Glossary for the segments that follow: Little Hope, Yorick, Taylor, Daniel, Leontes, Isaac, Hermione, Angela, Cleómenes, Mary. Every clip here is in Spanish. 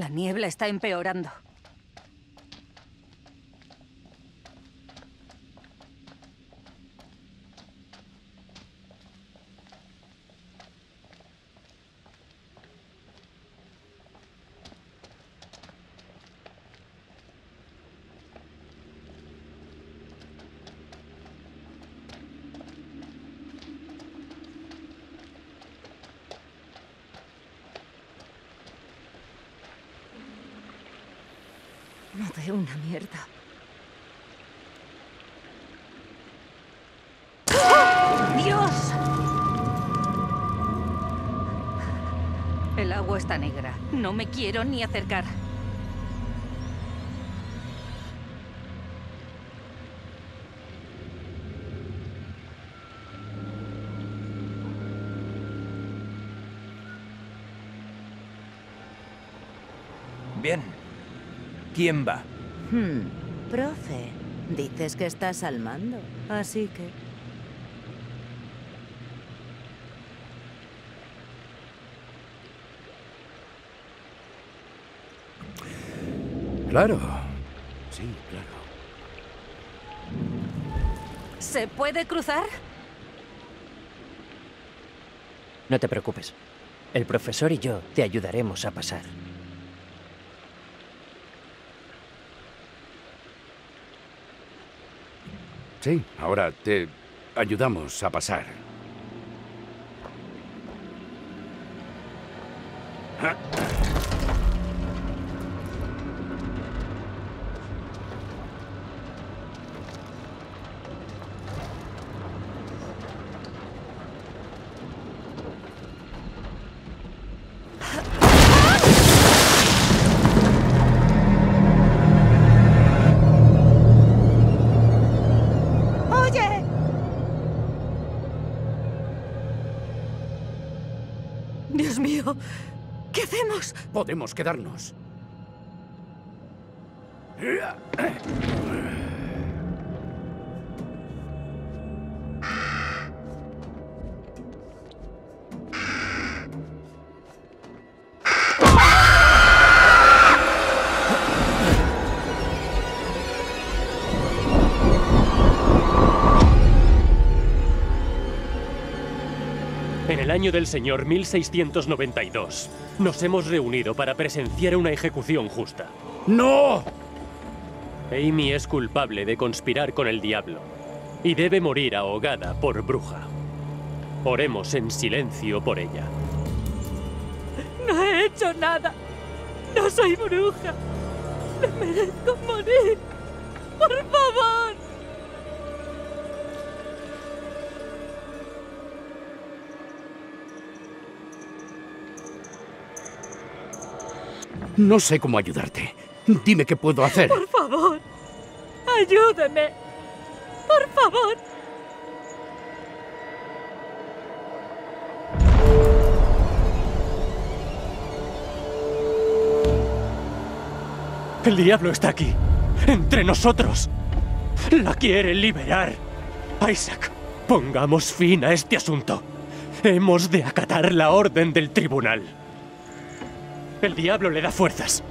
La niebla está empeorando. No veo una mierda. ¡Oh, Dios! El agua está negra. No me quiero ni acercar. Bien. ¿Quién va? Profe, dices que estás al mando, así que... Claro. Sí, claro. ¿Se puede cruzar? No te preocupes. El profesor y yo te ayudaremos a pasar. Sí, ahora te ayudamos a pasar. ¿Qué hacemos? Podemos quedarnos. En el año del Señor 1692, nos hemos reunido para presenciar una ejecución justa. ¡No! Amy es culpable de conspirar con el diablo y debe morir ahogada por bruja. Oremos en silencio por ella. No he hecho nada. No soy bruja. No merezco morir. ¡Por favor! No sé cómo ayudarte. Dime qué puedo hacer. Por favor, ayúdame. Por favor. El diablo está aquí, entre nosotros. La quiere liberar. Isaac, pongamos fin a este asunto. Hemos de acatar la orden del tribunal. El diablo le da fuerzas.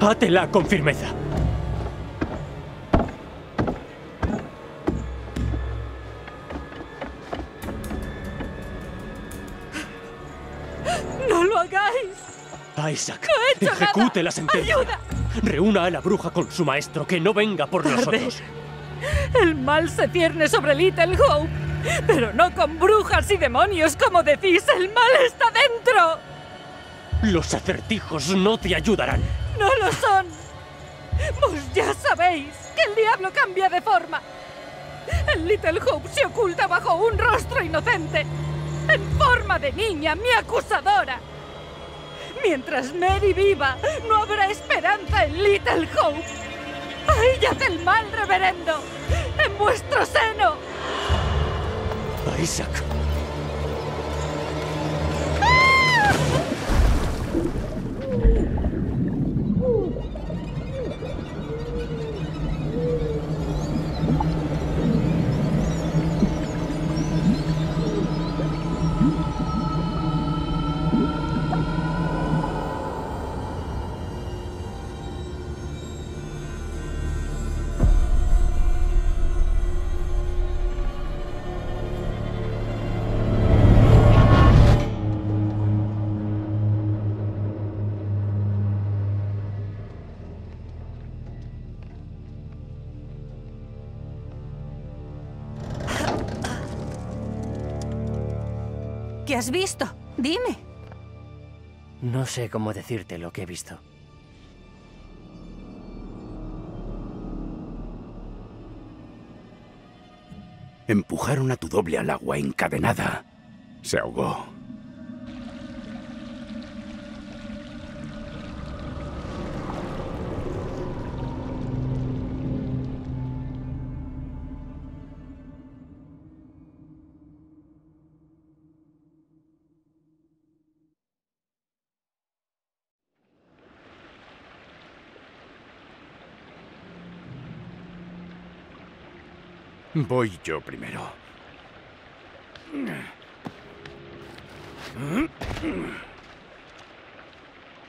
Átela con firmeza. ¡No lo hagáis! Isaac, no he hecho ejecute nada. La sentencia. ¡Ayuda! Reúna a la bruja con su maestro, que no venga por nosotros. El mal se cierne sobre Little Hope, pero no con brujas y demonios, como decís. ¡El mal está dentro! Los acertijos no te ayudarán. ¡No lo son! Vos ya sabéis que el diablo cambia de forma. El Little Hope se oculta bajo un rostro inocente, en forma de niña, mi acusadora. Mientras Mary viva, no habrá esperanza en Little Hope. ¡Ahí yace el mal, reverendo! ¡En vuestro seno! Isaac... ¿Qué has visto? Dime. No sé cómo decirte lo que he visto. Empujaron a tu doble al agua encadenada. Se ahogó. Voy yo primero.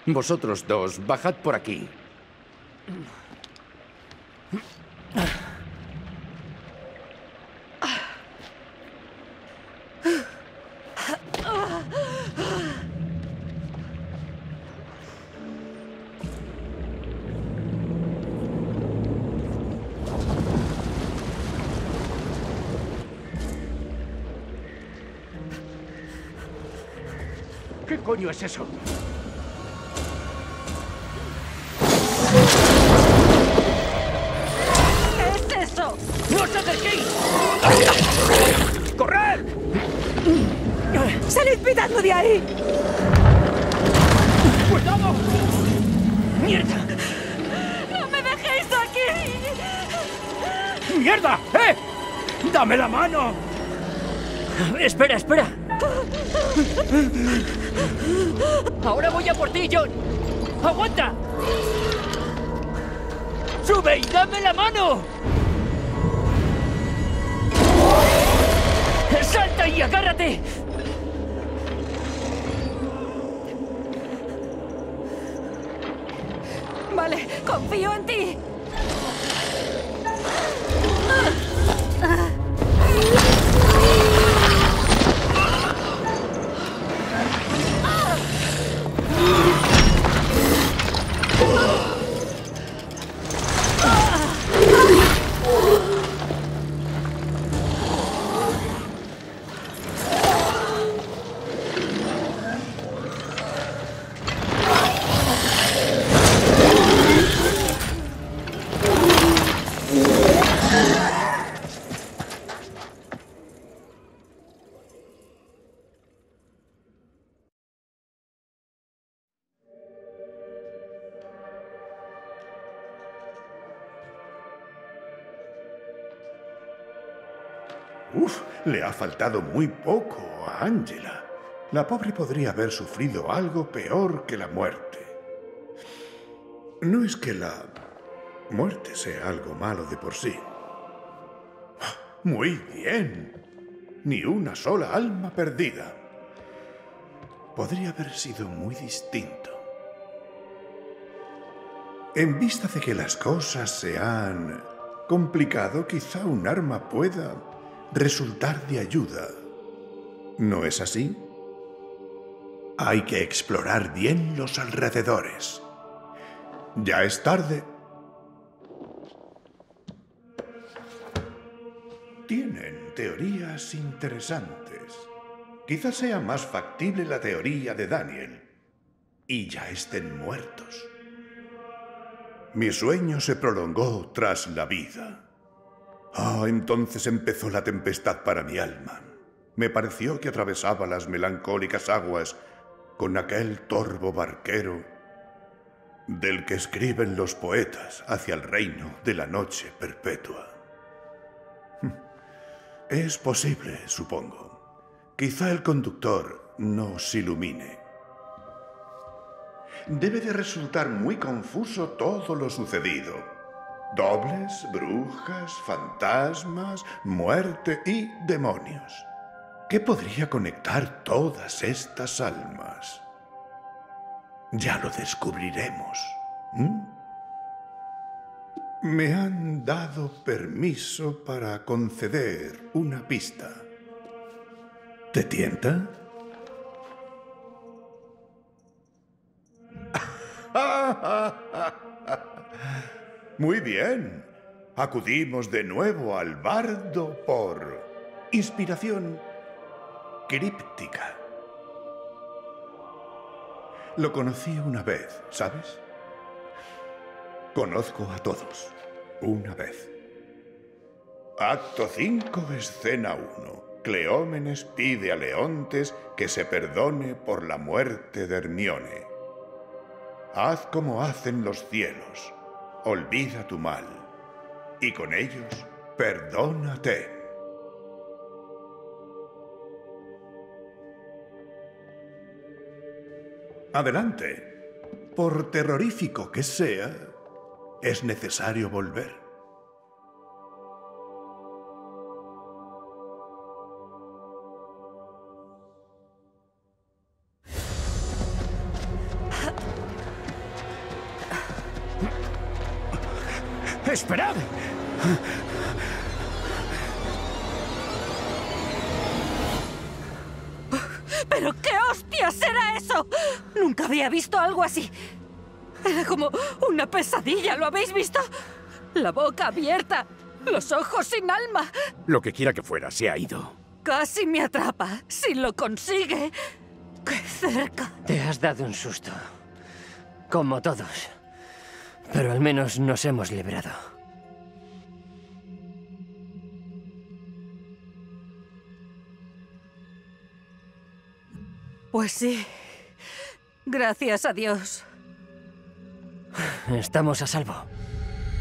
Vosotros dos, bajad por aquí. ¿Qué coño es eso? ¿Qué es eso? ¡No os acerquéis! ¡Corred! ¡Salid pitando de ahí! ¡Cuidado! ¡Mierda! ¡No me dejéis aquí! ¡Mierda! ¡Eh! ¡Dame la mano! Espera, espera. Ahora voy a por ti, John. ¡Aguanta! ¡Sube y dame la mano! ¡Salta y agárrate! Vale, confío en ti. Le ha faltado muy poco a Angela. La pobre podría haber sufrido algo peor que la muerte. No es que la muerte sea algo malo de por sí. ¡Muy bien! Ni una sola alma perdida. Podría haber sido muy distinto. En vista de que las cosas se han complicado, quizá un arma pueda resultar de ayuda. ¿No es así? Hay que explorar bien los alrededores. Ya es tarde. Tienen teorías interesantes. Quizás sea más factible la teoría de Daniel. Y ya estén muertos. Mi sueño se prolongó tras la vida. Ah, entonces empezó la tempestad para mi alma. Me pareció que atravesaba las melancólicas aguas con aquel torvo barquero del que escriben los poetas hacia el reino de la noche perpetua. Es posible, supongo. Quizá el conductor nos ilumine. Debe de resultar muy confuso todo lo sucedido. Dobles, brujas, fantasmas, muerte y demonios. ¿Qué podría conectar todas estas almas? Ya lo descubriremos. Me han dado permiso para conceder una pista. ¿Te tienta? Muy bien. Acudimos de nuevo al bardo por inspiración críptica. Lo conocí una vez, ¿sabes? Conozco a todos. Una vez. Acto 5, escena 1. Cleómenes pide a Leontes que se perdone por la muerte de Hermione. Haz como hacen los cielos. Olvida tu mal. Y con ellos, perdónate. Adelante. Por terrorífico que sea, es necesario volver. ¡Esperad! ¿Pero qué hostias era eso? Nunca había visto algo así. Era como una pesadilla, ¿lo habéis visto? La boca abierta, los ojos sin alma. Lo que quiera que fuera, se ha ido. Casi me atrapa. Si lo consigue, ¡qué cerca! Te has dado un susto. Como todos. Pero al menos nos hemos librado. Pues sí. Gracias a Dios. Estamos a salvo.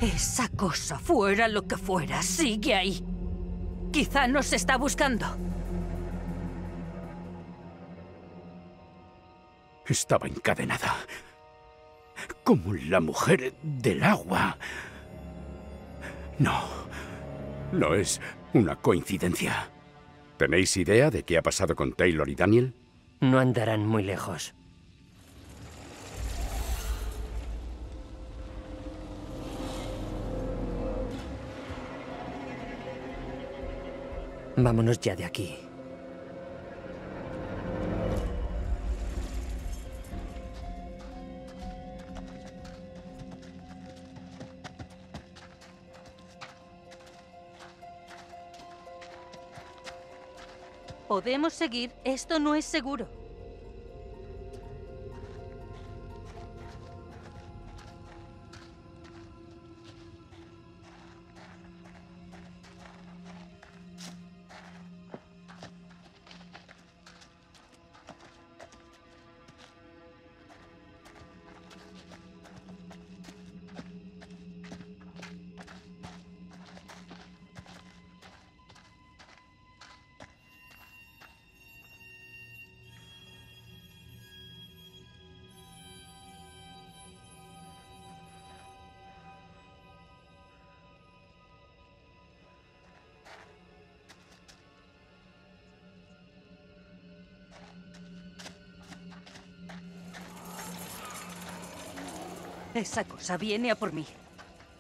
Esa cosa, fuera lo que fuera, sigue ahí. Quizá nos está buscando. Estaba encadenada. Como la mujer del agua. No. No es una coincidencia. ¿Tenéis idea de qué ha pasado con Taylor y Daniel? No andarán muy lejos. Vámonos ya de aquí. Podemos seguir, esto no es seguro. Esa cosa viene a por mí.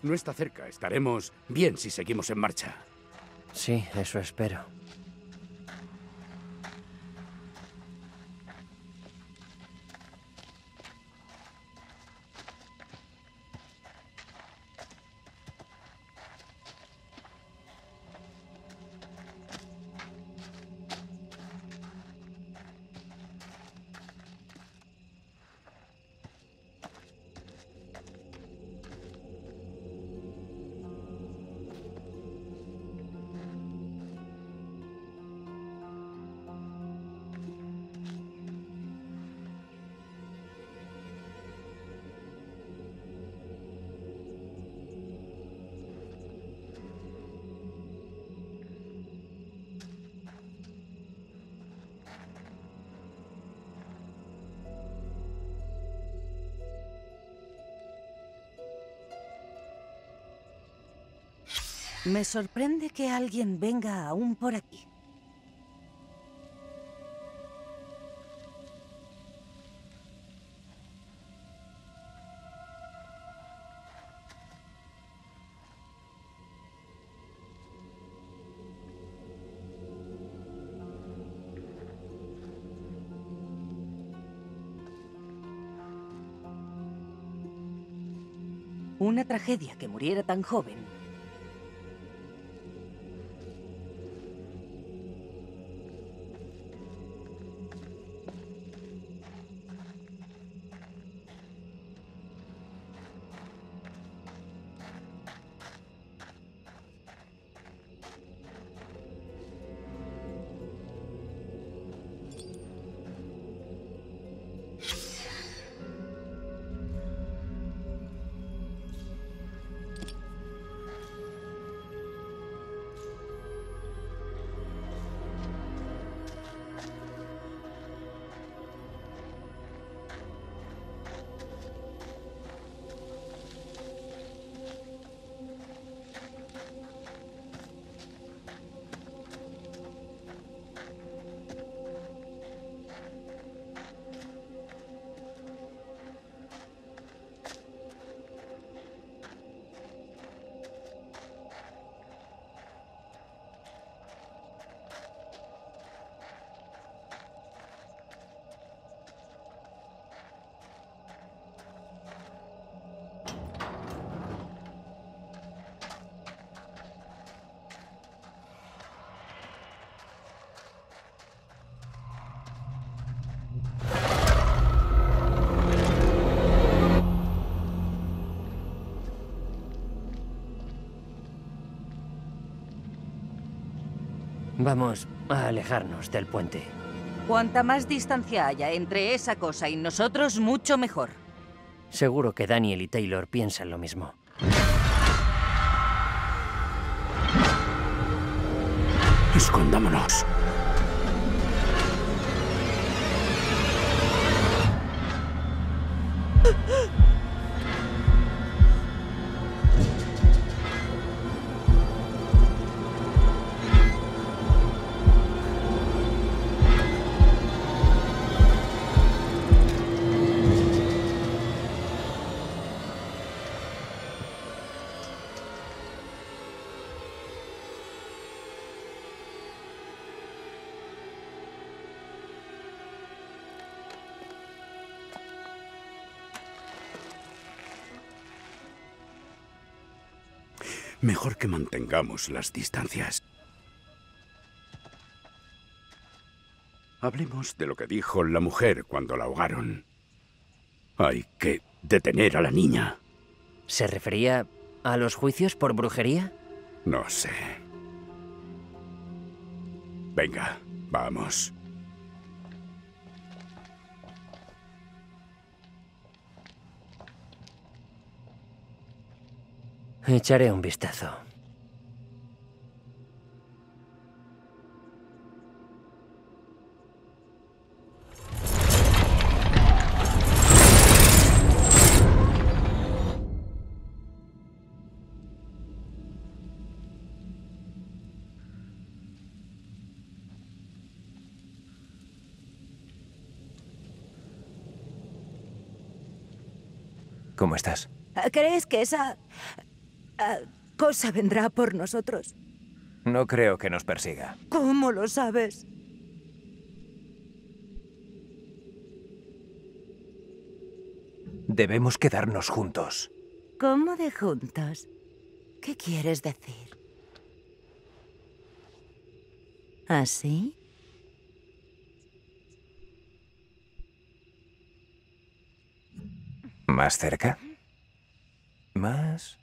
No está cerca. Estaremos bien si seguimos en marcha. Sí, eso espero. Me sorprende que alguien venga aún por aquí. Una tragedia que muriera tan joven. Vamos a alejarnos del puente. Cuanta más distancia haya entre esa cosa y nosotros, mucho mejor. Seguro que Daniel y Taylor piensan lo mismo. Escondámonos. Mejor que mantengamos las distancias. Hablemos de lo que dijo la mujer cuando la ahogaron. Hay que detener a la niña. ¿Se refería a los juicios por brujería? No sé. Venga, vamos. Echaré un vistazo. ¿Cómo estás? ¿Crees que esa... cosa vendrá por nosotros? No creo que nos persiga. ¿Cómo lo sabes? Debemos quedarnos juntos. ¿Cómo de juntos? ¿Qué quieres decir? ¿Así? ¿Más cerca? ¿Más...?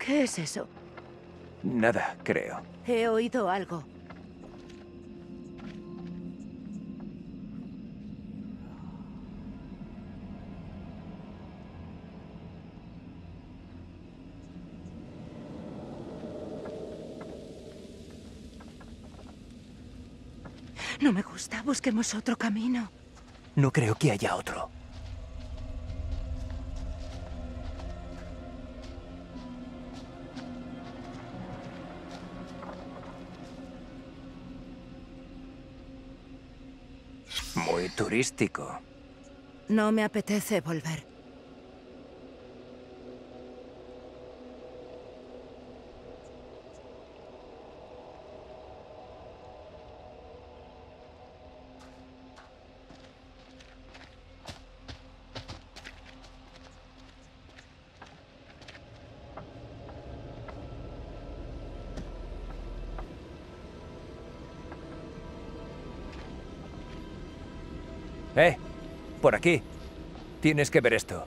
¿Qué es eso? Nada, creo. He oído algo. No me gusta. Busquemos otro camino. No creo que haya otro. Turístico. No me apetece volver. Por aquí. Tienes que ver esto.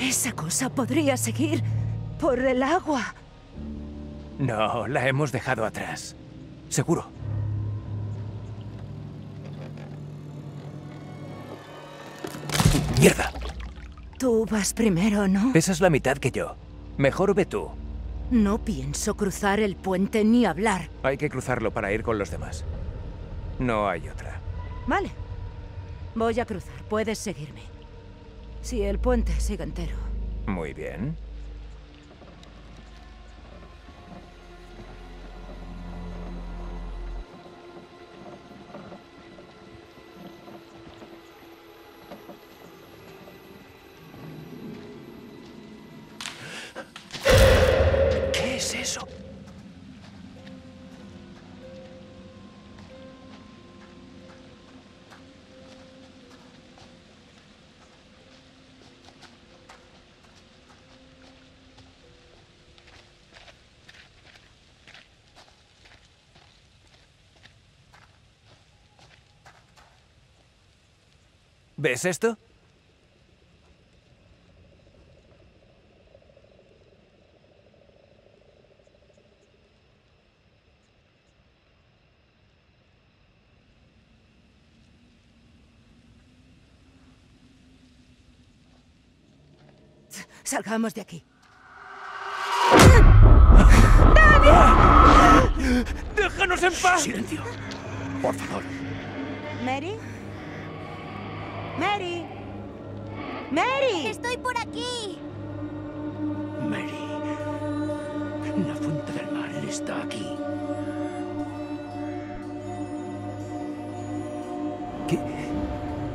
Esa cosa podría seguir por el agua. No, la hemos dejado atrás. Seguro. ¡Mierda! Tú vas primero, ¿no? Esa es la mitad que yo. Mejor ve tú. No pienso cruzar el puente ni hablar. Hay que cruzarlo para ir con los demás. No hay otra. Vale. Voy a cruzar. Puedes seguirme. Si el puente sigue entero. Muy bien. ¿Ves esto? Salgamos de aquí. ¡Daniel! ¡Déjanos en paz! Silencio, por favor. ¿Mary? ¡Mary! ¡Mary! ¡Estoy por aquí! Mary, la fuente del mal está aquí.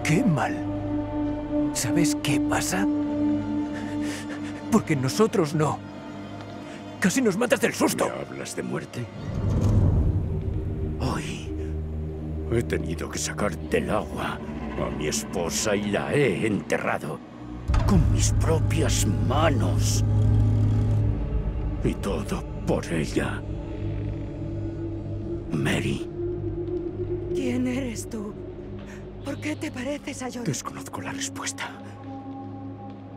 ¿Qué mal? ¿Sabes qué pasa? Porque nosotros no. Casi nos matas del susto. ¿Me hablas de muerte? Hoy he tenido que sacar del agua a mi esposa y la he enterrado con mis propias manos. Y todo por ella. Mary. ¿Quién eres tú? ¿Por qué te pareces a Yorick? Desconozco la respuesta.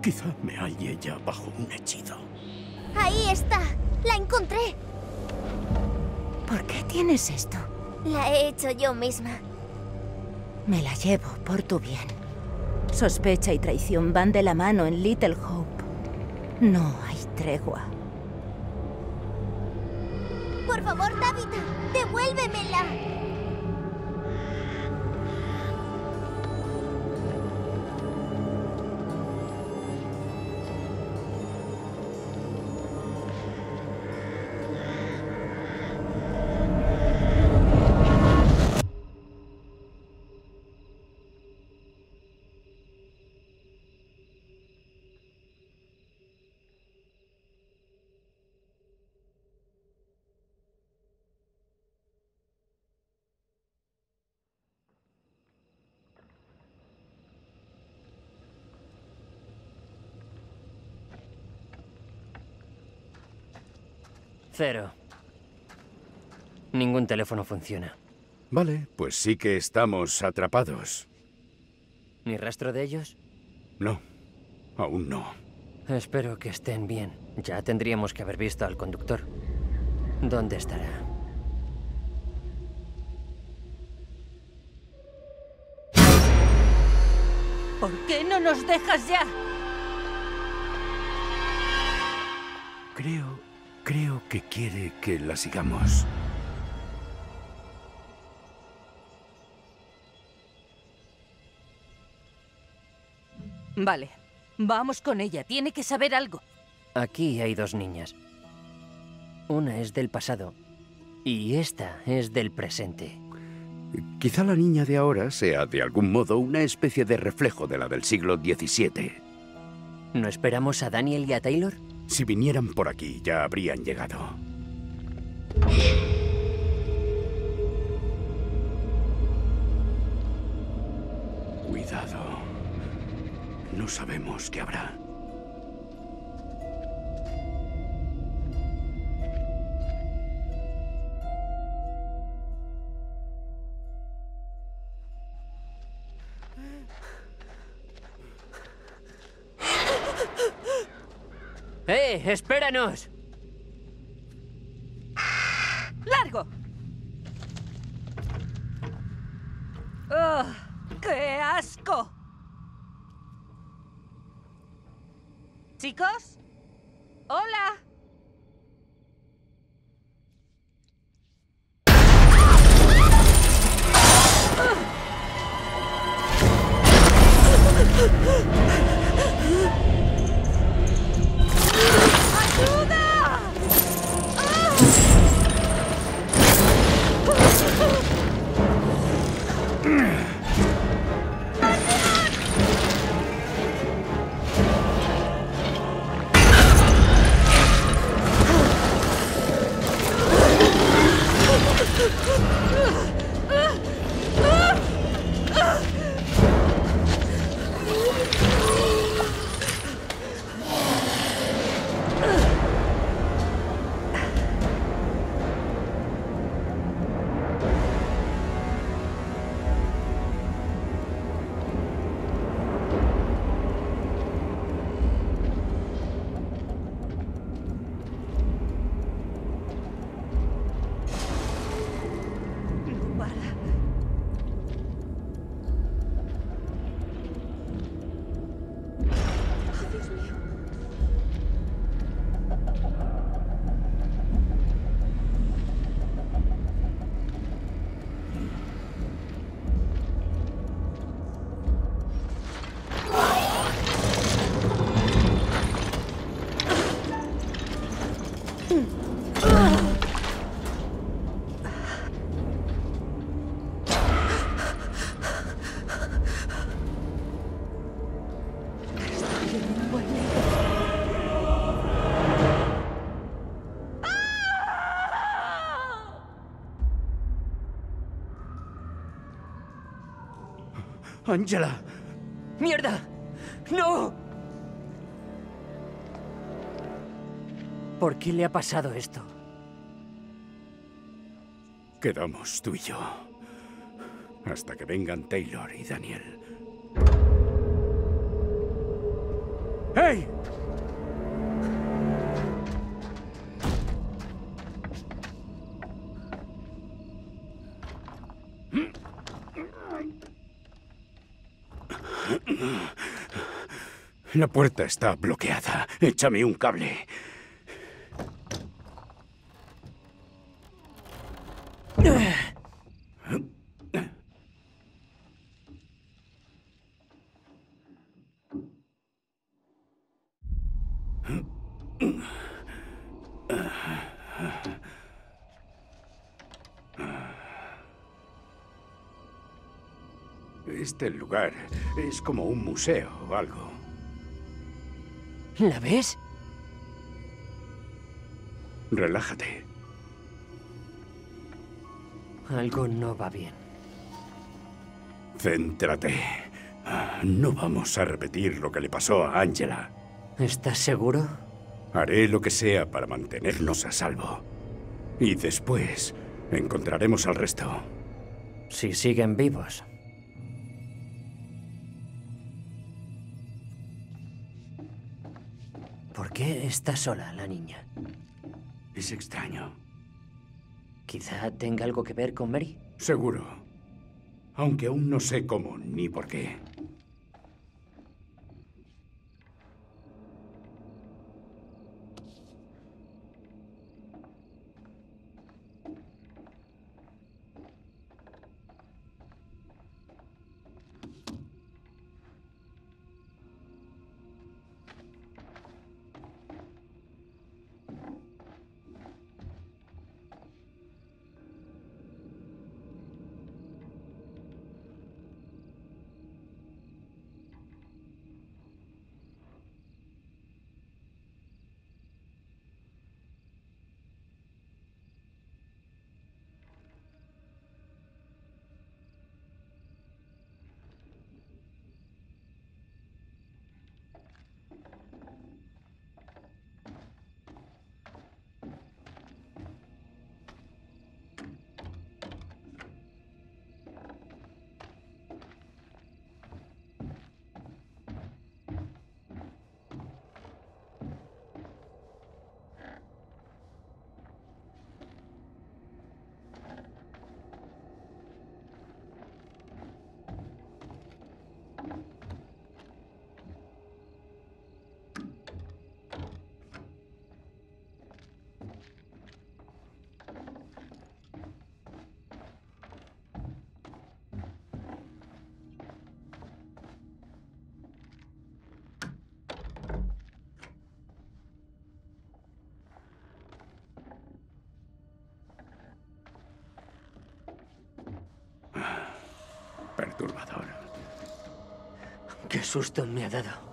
Quizá me halle ella bajo un hechizo. Ahí está. La encontré. ¿Por qué tienes esto? La he hecho yo misma. Me la llevo por tu bien. Sospecha y traición van de la mano en Little Hope. No hay tregua. Por favor, Tabitha, devuélvemela. Cero. Ningún teléfono funciona. Vale, pues sí que estamos atrapados. ¿Ni rastro de ellos? No, aún no. Espero que estén bien. Ya tendríamos que haber visto al conductor. ¿Dónde estará? ¿Por qué no nos dejas ya? Creo que quiere que la sigamos. Vale, vamos con ella. Tiene que saber algo. Aquí hay dos niñas. Una es del pasado y esta es del presente. Quizá la niña de ahora sea, de algún modo, una especie de reflejo de la del siglo XVII. ¿No esperamos a Daniel y a Taylor? Si vinieran por aquí, ya habrían llegado. Cuidado. No sabemos qué habrá. ¡Eh! ¡Espéranos! ¡Largo! ¡Oh, qué asco! ¿Chicos? ¡Hola! ¡Angela! ¡Mierda! ¡No! ¿Por qué le ha pasado esto? Quedamos tú y yo. Hasta que vengan Taylor y Daniel. ¡Hey! La puerta está bloqueada. Échame un cable. Este lugar es como un museo o algo. ¿La ves? Relájate. Algo no va bien. Céntrate. No vamos a repetir lo que le pasó a Angela. ¿Estás seguro? Haré lo que sea para mantenernos a salvo. Y después encontraremos al resto. Si siguen vivos. ¿Por qué está sola la niña? Es extraño. Quizá tenga algo que ver con Mary. Seguro. Aunque aún no sé cómo ni por qué. Perturbador. Qué susto me ha dado.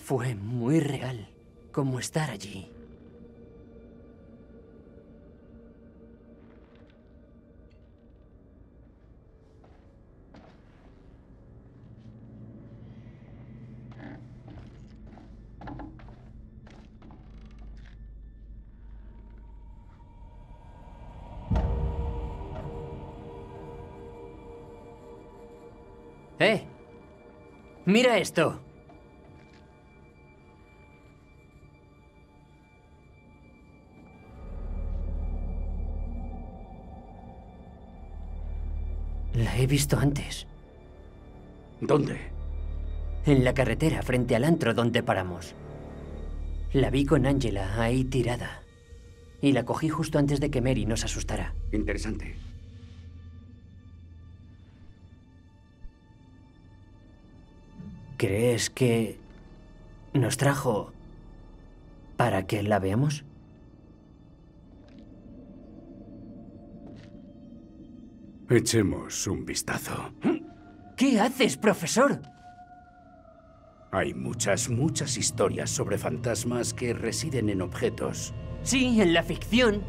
Fue muy real, como estar allí. ¡Eh! ¡Mira esto! La he visto antes. ¿Dónde? En la carretera, frente al antro donde paramos. La vi con Angela, ahí tirada. Y la cogí justo antes de que Mary nos asustara. Interesante. ¿Crees que nos trajo para que la veamos? Echemos un vistazo. ¿Qué haces, profesor? Hay muchas historias sobre fantasmas que residen en objetos. Sí, en la ficción.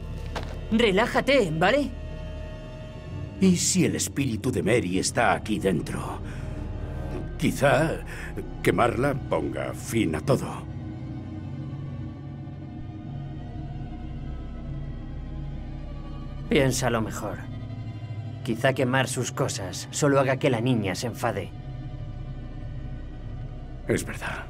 Relájate, ¿vale? ¿Y si el espíritu de Mary está aquí dentro? Quizá quemarla ponga fin a todo. Piénsalo mejor. Quizá quemar sus cosas solo haga que la niña se enfade. Es verdad.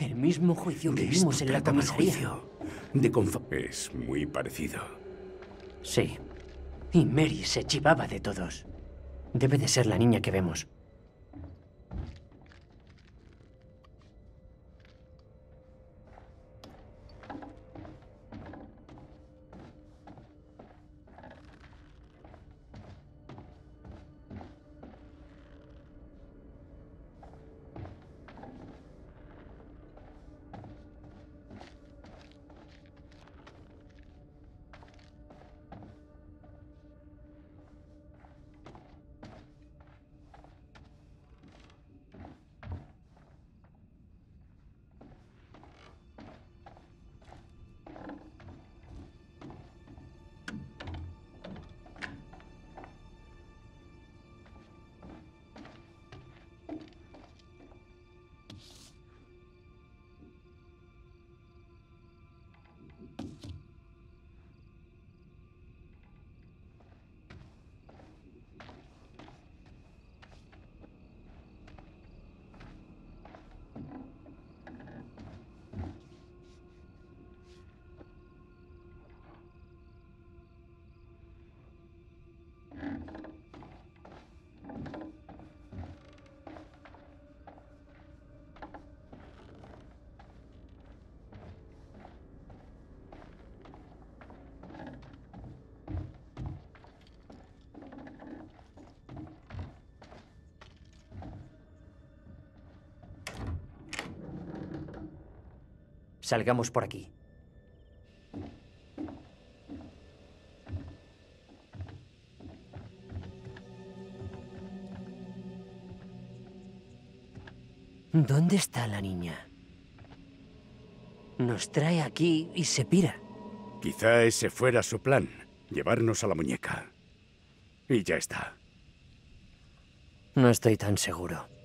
El mismo juicio que vimos en la comisaría. Es muy parecido. Sí. Y Mary se chivaba de todos. Debe de ser la niña que vemos. Salgamos por aquí. ¿Dónde está la niña? Nos trae aquí y se pira. Quizá ese fuera su plan, llevarnos a la muñeca. Y ya está. No estoy tan seguro.